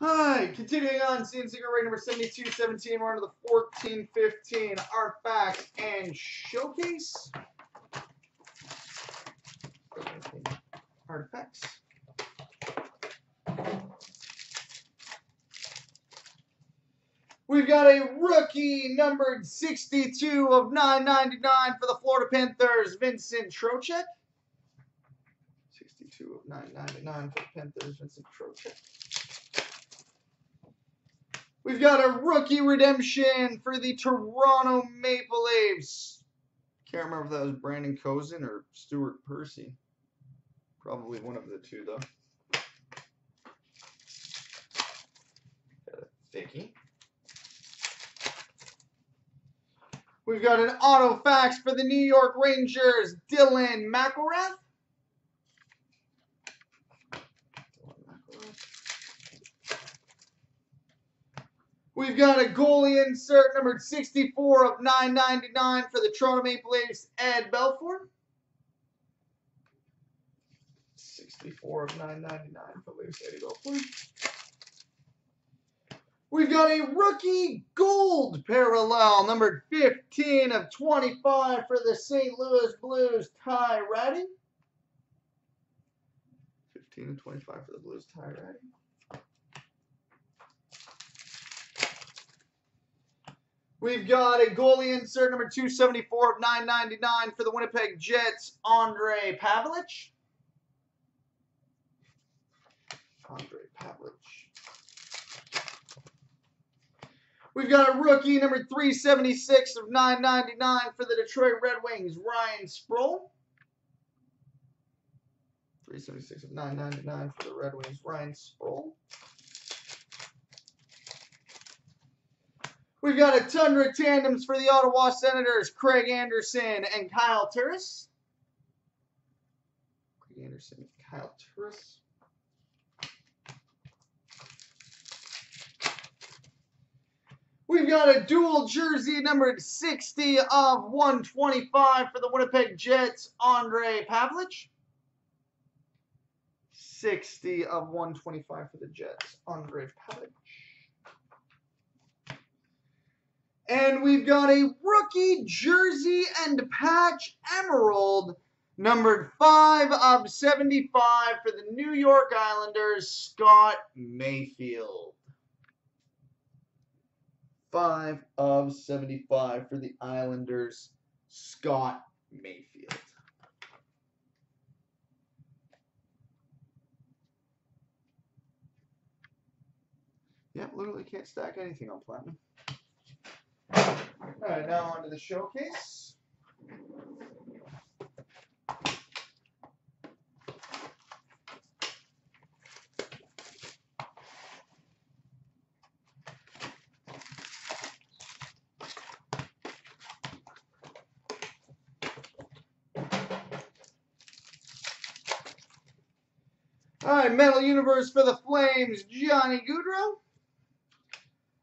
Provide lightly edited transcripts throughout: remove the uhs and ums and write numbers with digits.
Hi, continuing on, CNC grade number 7217. We're on to the 1415 Artifact and Showcase. Artifacts. We've got a rookie numbered 62 of 999 for the Florida Panthers, Vincent Trocheck. 62 of 999 for the Panthers, Vincent Trocheck. We've got a rookie redemption for the Toronto Maple Leafs. Can't remember if that was Brandon Kozun or Stuart Percy. Probably one of the two, though. Got a thinky. We've got an auto fax for the New York Rangers, Dylan McIlrath. We've got a goalie insert numbered 64 of 999 for the Toronto Maple Leafs, Ed Belfour. 64 of 999 for the Leafs, Ed Belfour. We've got a rookie gold parallel numbered 15 of 25 for the St. Louis Blues, Ty Redding. 15 of 25 for the Blues, Ty Redding. We've got a goalie insert number 274 of 999 for the Winnipeg Jets, Andre Pavlich. Andre Pavlich. We've got a rookie number 376 of 999 for the Detroit Red Wings, Ryan Sproul. 376 of 999 for the Red Wings, Ryan Sproul. We've got a Tundra Tandems for the Ottawa Senators, Craig Anderson and Kyle Turris. Craig Anderson and Kyle Turris. We've got a dual jersey numbered 60 of 125 for the Winnipeg Jets, Andre Pavlich. 60 of 125 for the Jets, Andre Pavlich. And we've got a rookie jersey and patch emerald, numbered 5 of 75 for the New York Islanders, Scott Mayfield. 5 of 75 for the Islanders, Scott Mayfield. Yeah, literally can't stack anything on Platinum. All right, now on to the showcase. All right, Metal Universe for the Flames, Johnny Goudreau.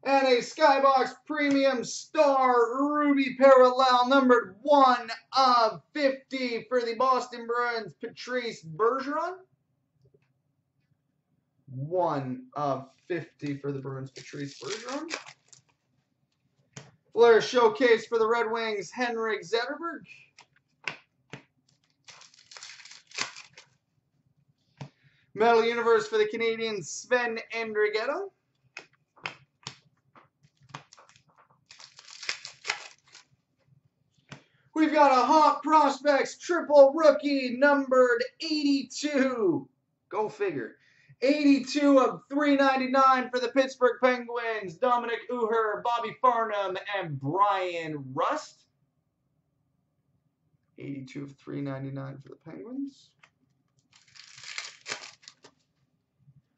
And a Skybox Premium Star Ruby Parallel numbered 1 of 50 for the Boston Bruins, Patrice Bergeron. 1 of 50 for the Bruins, Patrice Bergeron. Flair Showcase for the Red Wings, Henrik Zetterberg. Metal Universe for the Canadiens, Sven Andrighetto. We've got a Hot Prospects triple rookie numbered 82. Go figure. 82 of 399 for the Pittsburgh Penguins, Dominic Uher, Bobby Farnham, and Brian Rust. 82 of 399 for the Penguins.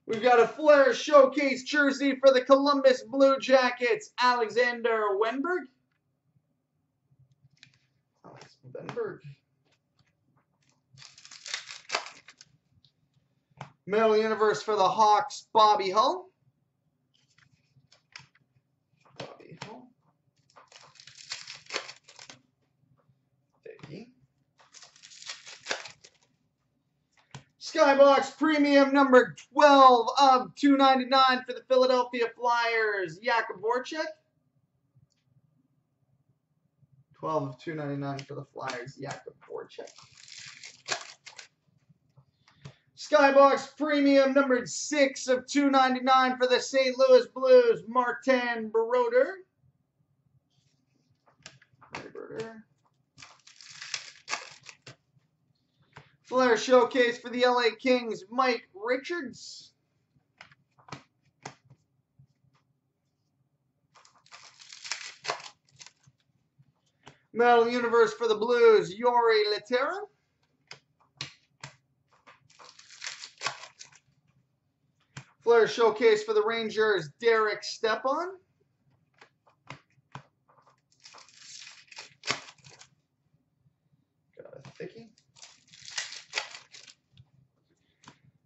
We've got a Flair Showcase jersey for the Columbus Blue Jackets, Alexander Wenberg. Benberg. Metal Universe for the Hawks, Bobby Hull. Bobby Hull. Biggie. Skybox Premium number 12 of 299 for the Philadelphia Flyers, Jakub Voráček. 12 of 299 for the Flyers, Jakub Voráček. Skybox Premium number 6 of 299 for the St. Louis Blues, Martin Broder. Flair Showcase for the LA Kings, Mike Richards. Metal Universe for the Blues, Yuri Litera. Flair Showcase for the Rangers, Derek Stepan. Got a thickie.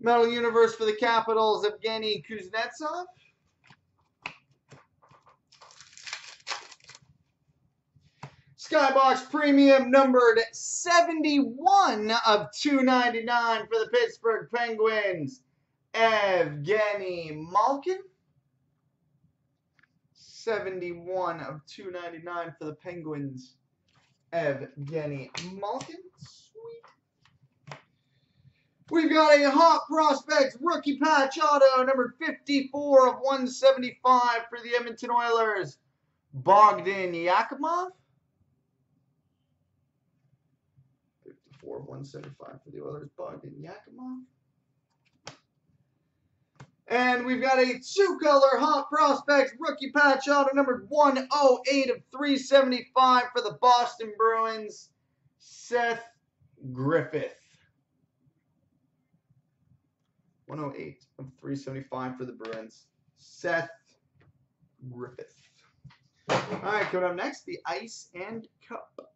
Metal Universe for the Capitals, Evgeny Kuznetsov. Skybox Premium numbered 71 of 299 for the Pittsburgh Penguins, Evgeny Malkin. 71 of 299 for the Penguins, Evgeny Malkin. Sweet. We've got a Hot Prospects Rookie Patch Auto, number 54 of 175 for the Edmonton Oilers, Bogdan Yakimov. 54 of 175 for the Oilers, Bogdan Yakimov. And we've got a two-color Hot Prospects Rookie Patch Auto, number 108 of 375 for the Boston Bruins, Seth Griffith. 108 of 375 for the Bruins, Seth Griffith. All right, coming up next, the Ice and Cup.